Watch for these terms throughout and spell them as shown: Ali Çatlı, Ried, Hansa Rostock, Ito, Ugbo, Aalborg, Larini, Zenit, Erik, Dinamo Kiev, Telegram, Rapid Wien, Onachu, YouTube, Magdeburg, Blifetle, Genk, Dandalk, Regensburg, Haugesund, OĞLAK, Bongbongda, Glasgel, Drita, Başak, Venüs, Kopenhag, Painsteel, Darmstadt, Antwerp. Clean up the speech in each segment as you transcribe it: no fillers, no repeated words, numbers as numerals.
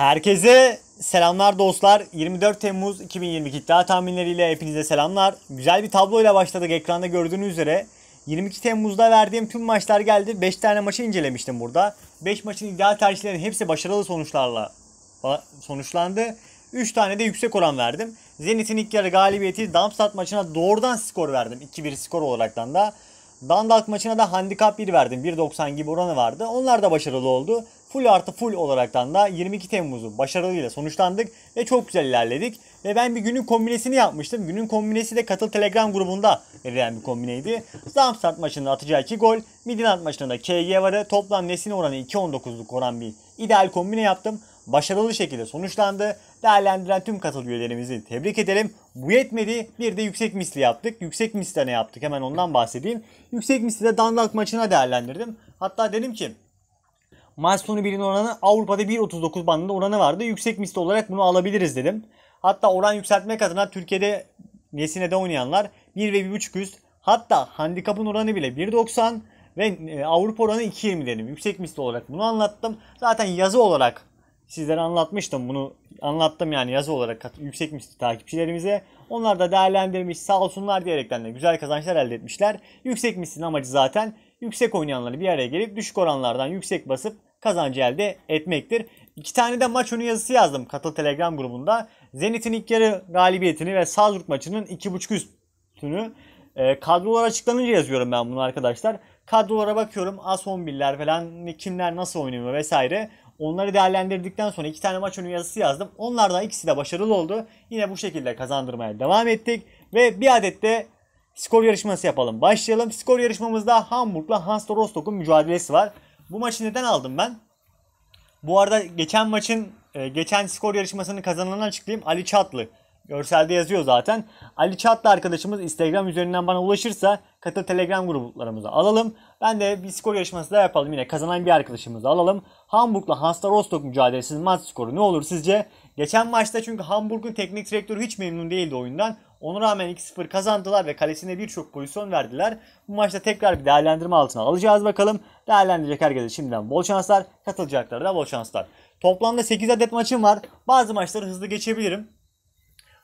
Herkese selamlar dostlar. 24 Temmuz 2022 iddia tahminleriyle hepinize selamlar. Güzel bir tabloyla başladık, ekranda gördüğünüz üzere. 22 Temmuz'da verdiğim tüm maçlar geldi. 5 tane maçı incelemiştim burada. 5 maçın iddia tercihlerinin hepsi başarılı sonuçlarla sonuçlandı. 3 tane de yüksek oran verdim. Zenit'in ilk yarı galibiyeti, Darmstadt maçına doğrudan skor verdim. 2-1 skor olaraktan da. Dandalk maçına da handikap 1 verdim. 1.90 gibi oranı vardı. Onlar da başarılı oldu. Full artı full olaraktan da 22 Temmuz'u başarılıyla sonuçlandık ve çok güzel ilerledik. Ve ben bir günün kombinesini yapmıştım. Günün kombinesi de katıl Telegram grubunda verilen bir kombineydi. Darmstadt maçında atacağı 2 gol, Midland maçında da KG varı, toplam Nesin oranı 2.19'luk oran bir ideal kombine yaptım. Başarılı şekilde sonuçlandı. Değerlendiren tüm katıl üyelerimizi tebrik edelim. Bu yetmedi, bir de yüksek misli yaptık. Yüksek misli ne yaptık, hemen ondan bahsedeyim. Yüksek misli de Dandalk maçına değerlendirdim. Hatta dedim ki maç sonu 1'in oranı Avrupa'da 1.39 bandında oranı vardı. Yüksek misli olarak bunu alabiliriz dedim. Hatta oran yükseltmek adına Türkiye'de Nesine'de oynayanlar 1 ve 1.5 üst. Hatta handikapın oranı bile 1.90 ve Avrupa oranı 2.20 dedim. Yüksek misli olarak bunu anlattım. Zaten yazı olarak sizlere anlatmıştım. Bunu anlattım yani yazı olarak yüksek misli takipçilerimize. Onlar da değerlendirmiş, sağ olsunlar diyerekten de güzel kazançlar elde etmişler. Yüksek mislinin amacı zaten yüksek oynayanları bir araya gelip düşük oranlardan yüksek basıp kazancı elde etmektir. 2 tane de maç önü yazısı yazdım katıl Telegram grubunda. Zenit'in ilk yarı galibiyetini ve Salzburg maçının 2.5 üstünü kadrolar açıklanınca yazıyorum ben bunu arkadaşlar. Kadrolara bakıyorum, A11'ler falan kimler nasıl oynuyor vesaire. Onları değerlendirdikten sonra 2 tane maç önü yazısı yazdım. Onlardan ikisi de başarılı oldu. Yine bu şekilde kazandırmaya devam ettik. Ve bir adet de skor yarışması yapalım. Başlayalım. Skor yarışmamızda Hamburg'la Hansa Rostock'un mücadelesi var. Bu maçı neden aldım ben? Bu arada geçen skor yarışmasının kazananını açıklayayım. Ali Çatlı. Görselde yazıyor zaten. Ali Çatlı arkadaşımız Instagram üzerinden bana ulaşırsa katıl Telegram gruplarımıza alalım. Ben de bir skor yarışması da yapalım. Yine kazanan bir arkadaşımızı alalım. Hamburg'la Hansa Rostock mücadelesinin maç skoru ne olur sizce? Geçen maçta çünkü Hamburg'un teknik direktörü hiç memnun değildi oyundan. Ona rağmen 2-0 kazandılar ve kalesine birçok pozisyon verdiler. Bu maçta tekrar bir değerlendirme altına alacağız bakalım. Değerlendirecek herkese şimdiden bol şanslar. Katılacaklara da bol şanslar. Toplamda 8 adet maçım var. Bazı maçları hızlı geçebilirim.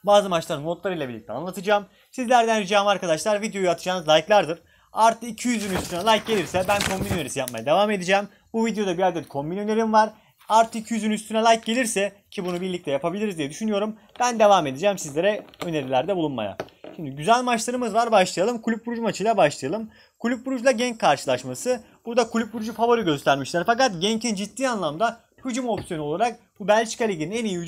Bazı maçların notlarıyla birlikte anlatacağım. Sizlerden ricam arkadaşlar, videoyu atacağınız like'lardır. Artı 200'ün üstüne like gelirse ben kombin önerisi yapmaya devam edeceğim. Bu videoda bir adet kombin önerim var. Artı 200'ün üstüne like gelirse ki bunu birlikte yapabiliriz diye düşünüyorum. Ben devam edeceğim sizlere önerilerde bulunmaya. Şimdi güzel maçlarımız var, başlayalım. Kulüp Burcu maçıyla başlayalım. Kulüp Burcu'la Genk karşılaşması. Burada Kulüp Burcu favori göstermişler. Fakat Genk'in ciddi anlamda hücum opsiyonu olarak bu Belçika Ligi'nin en iyi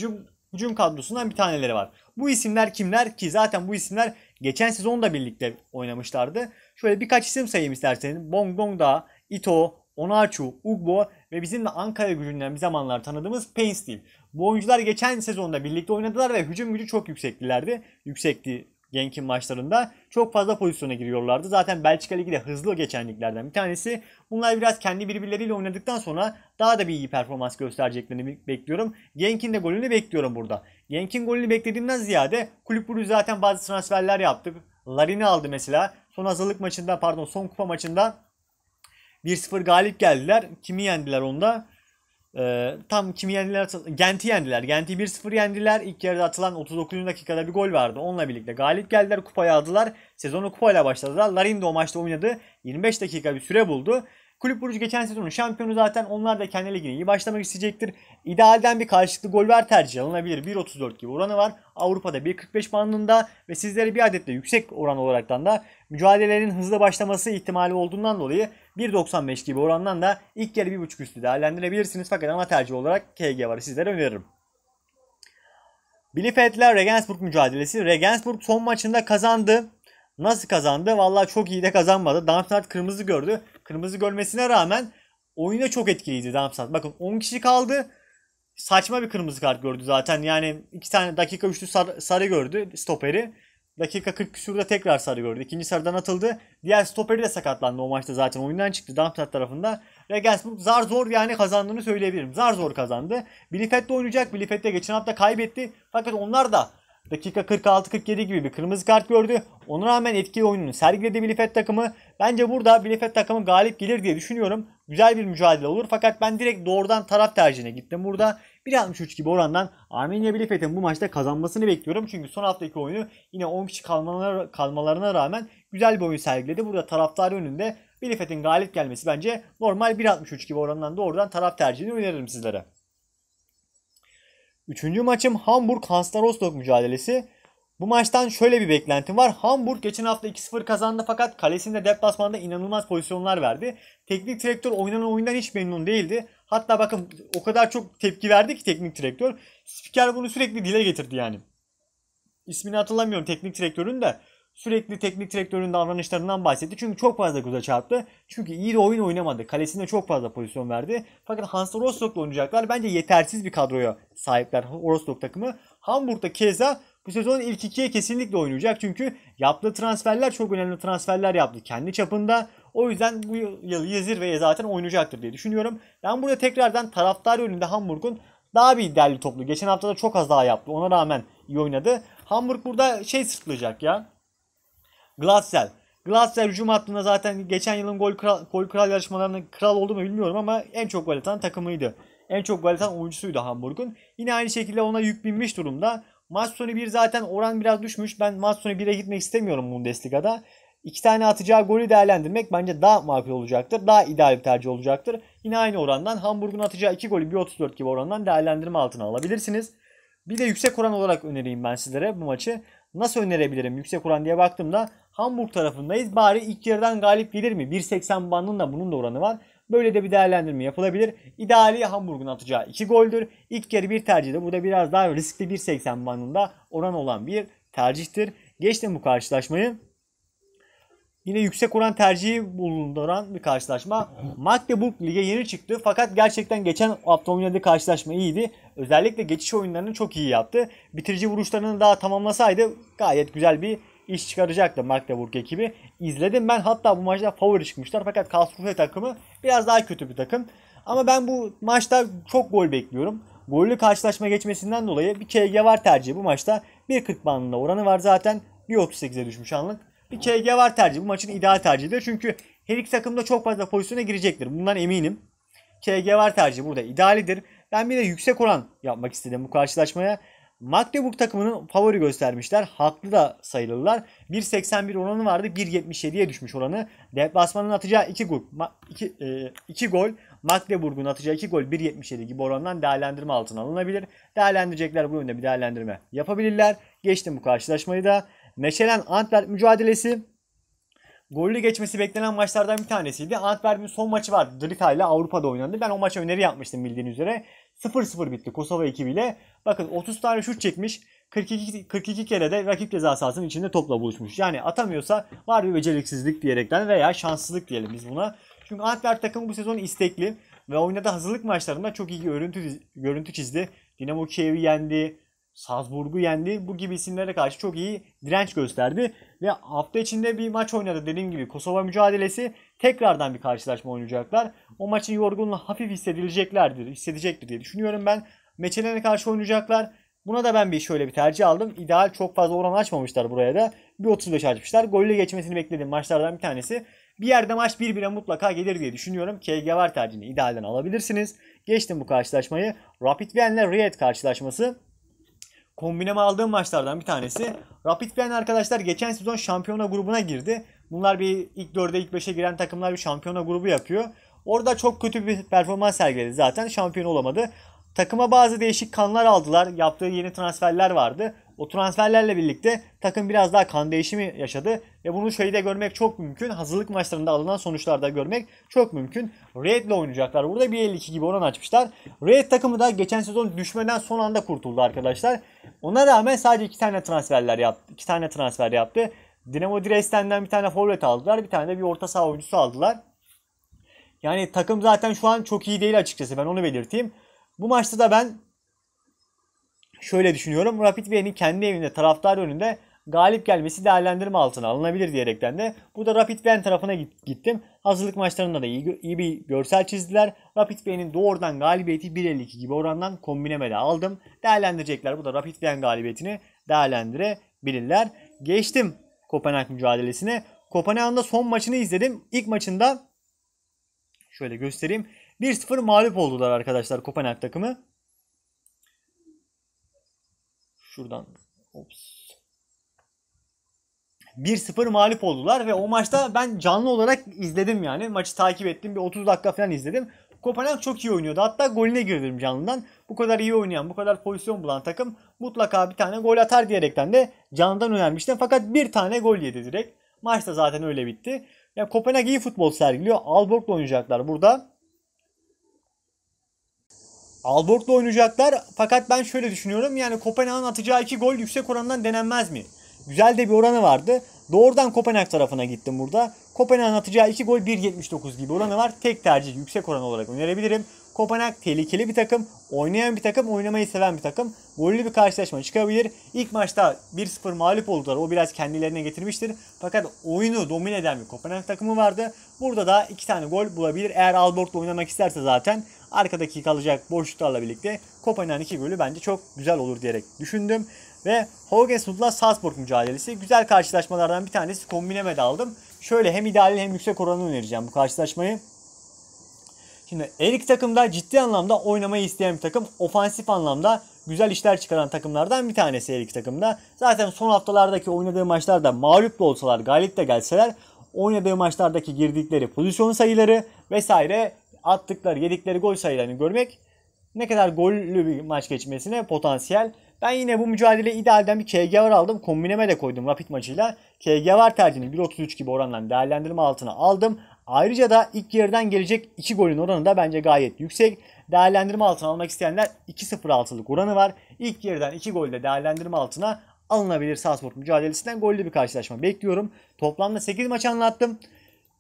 hücum kadrosundan bir taneleri var. Bu isimler kimler ki zaten bu isimler geçen sezon da birlikte oynamışlardı. Şöyle birkaç isim sayayım isterseniz. Bongbongda, Ito, Onachu, Ugbo ve bizim de Ankara gücünden bir zamanlar tanıdığımız Painsteel. Bu oyuncular geçen sezonda birlikte oynadılar ve hücum gücü çok yüksektilerdi. Yüksekti Genk'in maçlarında. Çok fazla pozisyona giriyorlardı. Zaten Belçika Ligi de hızlı geçenliklerden bir tanesi. Bunlar biraz kendi birbirleriyle oynadıktan sonra daha da bir iyi performans göstereceklerini bekliyorum. Genk'in de golünü bekliyorum burada. Genk'in golünü beklediğimden ziyade Kulüp Burcu zaten bazı transferler yaptık. Larini aldı mesela. Son kupa maçında 1-0 galip geldiler. Kimi yendiler onda? Gent'i yendiler. Gent'i 1-0 yendiler. İlk yarıda atılan 39. dakikada bir gol vardı. Onunla birlikte galip geldiler. Kupayı aldılar. Sezonu kupayla başladılar. Larindo maçta oynadı. 25 dakika bir süre buldu. Kulüp Burcu geçen sezonun şampiyonu zaten. Onlar da kendi ligine iyi başlamak isteyecektir. İdealden bir karşılıklı gol ver tercih alınabilir. 1.34 gibi oranı var. Avrupa'da 1.45 bandında ve sizlere bir adet de yüksek oran olaraktan da mücadelelerin hızlı başlaması ihtimali olduğundan dolayı 1.95 gibi orandan da ilk yarı 1.5 üstü değerlendirebilirsiniz. Fakat ana tercih olarak KG varı sizlere öneririm. Blifetle Regensburg mücadelesi. Regensburg son maçında kazandı. Nasıl kazandı? Valla çok iyi de kazanmadı. Darmstadt kırmızı gördü. Kırmızı görmesine rağmen oyunda çok etkiliydi Darmstadt. Bakın 10 kişi kaldı. Saçma bir kırmızı kart gördü zaten. Yani 2 tane dakika 3'lü sarı gördü stoperi. Dakika 40 küsurda tekrar sarı gördü. İkinci sarıdan atıldı. Diğer stoperi de sakatlandı o maçta zaten. Oyundan çıktı Darmstadt tarafında. Regensburg zar zor yani kazandığını söyleyebilirim. Zar zor kazandı. Blifetle oynayacak. Blifetle geçen hafta kaybetti. Fakat onlar da dakika 46-47 gibi bir kırmızı kart gördü. Ona rağmen etkili oyununu sergiledi Bielefeld takımı. Bence burada Bielefeld takımı galip gelir diye düşünüyorum. güzel bir mücadele olur. Fakat ben direkt doğrudan taraf tercihine gittim. Burada 1.63 gibi orandan Armenia Bielefeld'in bu maçta kazanmasını bekliyorum. Çünkü son haftaki oyunu yine 10 kişi kalmalarına rağmen güzel bir oyun sergiledi. Burada taraftarı önünde Bielefeld'in galip gelmesi bence normal. 1.63 gibi orandan doğrudan taraf tercihini öneririm sizlere. Üçüncü maçım Hamburg Hansa Rostock mücadelesi. Bu maçtan şöyle bir beklentim var. Hamburg geçen hafta 2-0 kazandı fakat kalesinde deplasmanda inanılmaz pozisyonlar verdi. Teknik direktör oynanan oyundan hiç memnun değildi. Hatta bakın o kadar çok tepki verdi ki teknik direktör. Spiker bunu sürekli dile getirdi yani. İsmini hatırlamıyorum teknik direktörün de. Sürekli teknik direktörün davranışlarından bahsetti. Çünkü çok fazla göze çarptı. Çünkü iyi de oyun oynamadı. Kalesinde çok fazla pozisyon verdi. Fakat Hansa Rostock'la oynayacaklar. Bence yetersiz bir kadroya sahipler Rostock takımı. Hamburg'da keza bu sezon ilk ikiye kesinlikle oynayacak. Çünkü yaptığı transferler çok önemli transferler yaptı kendi çapında. O yüzden bu yıl Yezir ve zaten oynayacaktır diye düşünüyorum. Ben burada tekrardan taraftar önünde Hamburg'un daha bir derli toplu. Geçen hafta da çok az daha yaptı. Ona rağmen iyi oynadı. Hamburg burada sırtlayacak ya. Glasgel. Glasgel hücum hattında zaten geçen yılın gol kral yarışmalarının kral oldu mu bilmiyorum ama en çok gol atan takımıydı. En çok gol atan oyuncusuydu Hamburg'un. Yine aynı şekilde ona yük binmiş durumda. Maç sonu 1 zaten oran biraz düşmüş. Ben maç sonu 1'e gitmek istemiyorum Bundesliga'da. 2 tane atacağı golü değerlendirmek bence daha makul olacaktır. Daha ideal bir tercih olacaktır. Yine aynı orandan Hamburg'un atacağı 2 golü 1.34 gibi orandan değerlendirme altına alabilirsiniz. Bir de yüksek oran olarak önereyim ben sizlere bu maçı. Nasıl önerebilirim yüksek oran diye baktığımda Hamburg tarafındayız. Bari ilk yarıdan galip gelir mi? 1.80 bandında bunun da oranı var. Böyle de bir değerlendirme yapılabilir. İdeali Hamburg'un atacağı 2 goldür. İlk yarı bir tercihde burada biraz daha riskli 1.80 bandında oran olan bir tercihtir. Geçtim bu karşılaşmayı. Yine yüksek oran tercihi bulunduran bir karşılaşma. Magdeburg lige yeni çıktı fakat gerçekten geçen hafta oynadığı karşılaşma iyiydi. Özellikle geçiş oyunlarını çok iyi yaptı. Bitirici vuruşlarını daha tamamlasaydı gayet güzel bir iş çıkaracaktı Magdeburg ekibi. İzledim ben, hatta bu maçta favori çıkmışlar fakat Karlsruhe takımı biraz daha kötü bir takım. Ama ben bu maçta çok gol bekliyorum. Gollü karşılaşma geçmesinden dolayı bir KG var tercihi bu maçta. 1.40 bandında oranı var zaten. 1.38'e düşmüş anlık. Bir KG var tercih. Bu maçın ideal tercihidir. Çünkü her iki takım da çok fazla pozisyona girecektir. Bundan eminim. KG var tercih burada idealidir. Ben bir de yüksek oran yapmak istedim bu karşılaşmaya. Magdeburg takımının favori göstermişler. Haklı da sayılırlar. 1.81 oranı vardı. 1.77'ye düşmüş oranı. Deplasmanın atacağı 2 gol. Magdeburg'un atacağı 2 gol 1.77 gibi orandan değerlendirme altına alınabilir. Değerlendirecekler, bu yönde bir değerlendirme yapabilirler. Geçtim bu karşılaşmayı da. Neşelen Antwerp mücadelesi gollü geçmesi beklenen maçlardan bir tanesiydi. Antwerp'in son maçı vardı. Drita ile Avrupa'da oynandı. Ben o maça öneri yapmıştım bildiğiniz üzere. 0-0 bitti Kosova ekibiyle. Bakın 30 tane şut çekmiş. 42 kere de rakip ceza sahasının içinde topla buluşmuş. Yani atamıyorsa var bir beceriksizlik diyerekten veya şanssızlık diyelim biz buna. Çünkü Antwerp takımı bu sezon istekli ve oynadığı hazırlık maçlarında çok iyi görüntü çizdi. Dinamo Kiev'i yendi. Salzburg'u yendi. Bu gibi isimlere karşı çok iyi direnç gösterdi. Ve hafta içinde bir maç oynadı. Dediğim gibi Kosova mücadelesi, tekrardan bir karşılaşma oynayacaklar. O maçın yorgunluğu hafif hissedecektir diye düşünüyorum ben. Meçelen'e karşı oynayacaklar. Buna da ben şöyle bir tercih aldım. İdeal çok fazla oran açmamışlar buraya da. 1.35 açmışlar. Golle geçmesini beklediğim maçlardan bir tanesi. Bir yerde maç 1-1'e mutlaka gelir diye düşünüyorum. KG var tercihini idealden alabilirsiniz. Geçtim bu karşılaşmayı. Rapid Wien ile Ried karşılaşması. Kombineme aldığım maçlardan bir tanesi. Rapid Wien arkadaşlar geçen sezon şampiyona grubuna girdi. Bunlar bir ilk 4'e ilk 5'e giren takımlar bir şampiyona grubu yapıyor. Orada çok kötü bir performans sergiledi zaten. Şampiyon olamadı. Takıma bazı değişik kanlar aldılar. Yaptığı yeni transferler vardı. O transferlerle birlikte takım biraz daha kan değişimi yaşadı. Ve bunu şeyde görmek çok mümkün. Hazırlık maçlarında alınan sonuçlarda görmek çok mümkün. Ried'le oynayacaklar. Burada 1.52 gibi oran açmışlar. Ried takımı da geçen sezon düşmeden son anda kurtuldu arkadaşlar. Ona rağmen sadece 2 tane transferler yaptı. 2 tane transfer yaptı. Dinamo Dresden'den bir tane forvet aldılar. Bir tane de bir orta saha oyuncusu aldılar. Yani takım zaten şu an çok iyi değil açıkçası. Ben onu belirteyim. Bu maçta da ben şöyle düşünüyorum. Rapid Wien'in kendi evinde taraftar önünde galip gelmesi değerlendirme altına alınabilir diyerekten de burada Rapid Wien tarafına gittim. Hazırlık maçlarında da iyi bir görsel çizdiler. Rapid Wien'in doğrudan galibiyeti 1.52 gibi orandan kombinemede aldım. Değerlendirecekler. Bu da Rapid Wien galibiyetini değerlendirebilirler. Geçtim Kopenhag mücadelesine. Kopenhag'ın da son maçını izledim. İlk maçında Şöyle göstereyim. 1-0 mağlup oldular arkadaşlar Kopenhag takımı. Şuradan. Ops. 1-0 mağlup oldular ve o maçta ben canlı olarak izledim yani. Maçı takip ettim. Bir 30 dakika falan izledim. Kopenhag çok iyi oynuyordu. Hatta golüne girdim canlıdan. Bu kadar iyi oynayan, bu kadar pozisyon bulan takım mutlaka bir tane gol atar diyerekten de canlıdan önermiştim. Fakat bir tane gol yedi direkt. Maç da zaten öyle bitti. Ya Kopenhag iyi futbol sergiliyor. Aalborg'la oynayacaklar burada. Aalborg'la oynayacaklar. Fakat ben şöyle düşünüyorum. Yani Kopenhag'ın atacağı 2 gol yüksek orandan denenmez mi? Güzel de bir oranı vardı. Doğrudan Kopenhag tarafına gittim burada. Kopenhag'ın atacağı 2 gol 1.79 gibi oranı var. Tek tercih yüksek oran olarak önerebilirim. Kopenhag tehlikeli bir takım. Oynayan bir takım. Oynamayı seven bir takım. Gollü bir karşılaşma çıkabilir. İlk maçta 1-0 mağlup oldular. O biraz kendilerine getirmiştir. Fakat oyunu domine eden bir Kopenhag takımı vardı. Burada da 2 tane gol bulabilir. Eğer Aalborg'la oynamak isterse zaten arkadaki kalacak boşluklarla birlikte Kopenhag'ın 2 golü bence çok güzel olur diyerek düşündüm. Ve Haugesund'la Salzburg mücadelesi. Güzel karşılaşmalardan bir tanesi, kombineme de aldım. Şöyle hem ideali hem yüksek oranı önereceğim bu karşılaşmayı. Şimdi Erik takımda ciddi anlamda oynamayı isteyen bir takım. Ofansif anlamda güzel işler çıkaran takımlardan bir tanesi Erik takımda. Zaten son haftalardaki oynadığı maçlarda mağlup da olsalar, galip de gelseler, oynadığı maçlardaki girdikleri pozisyon sayıları vesaire, attıkları, yedikleri gol sayılarını görmek ne kadar gollü bir maç geçmesine potansiyel. Ben yine bu mücadele idealden bir KG var aldım. Kombineme de koydum Rapid maçıyla. KG var tercihini 1.33 gibi orandan değerlendirme altına aldım. Ayrıca da ilk yarıdan gelecek 2 golün oranı da bence gayet yüksek. Değerlendirme altına almak isteyenler 2.06'lık oranı var. İlk yarıdan 2 gol de değerlendirme altına alınabilir. Salzburg mücadelesinden gollü bir karşılaşma bekliyorum. Toplamda 8 maç anlattım.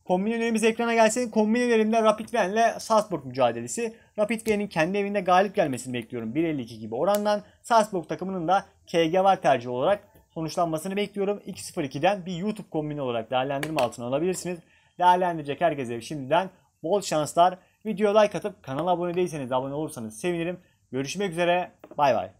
Kombinelerimiz ekrana gelsin. Kombinelerimde Rapid Wien ile Salzburg mücadelesi. Rapid Wien'in kendi evinde galip gelmesini bekliyorum 1.52 gibi orandan. Salzburg takımının da KG var tercih olarak sonuçlanmasını bekliyorum. 2.02'den bir YouTube kombini olarak değerlendirme altına alabilirsiniz. Değerlendirecek herkese şimdiden bol şanslar. Videoya like atıp kanala abone değilseniz abone olursanız sevinirim. Görüşmek üzere. Bay bay.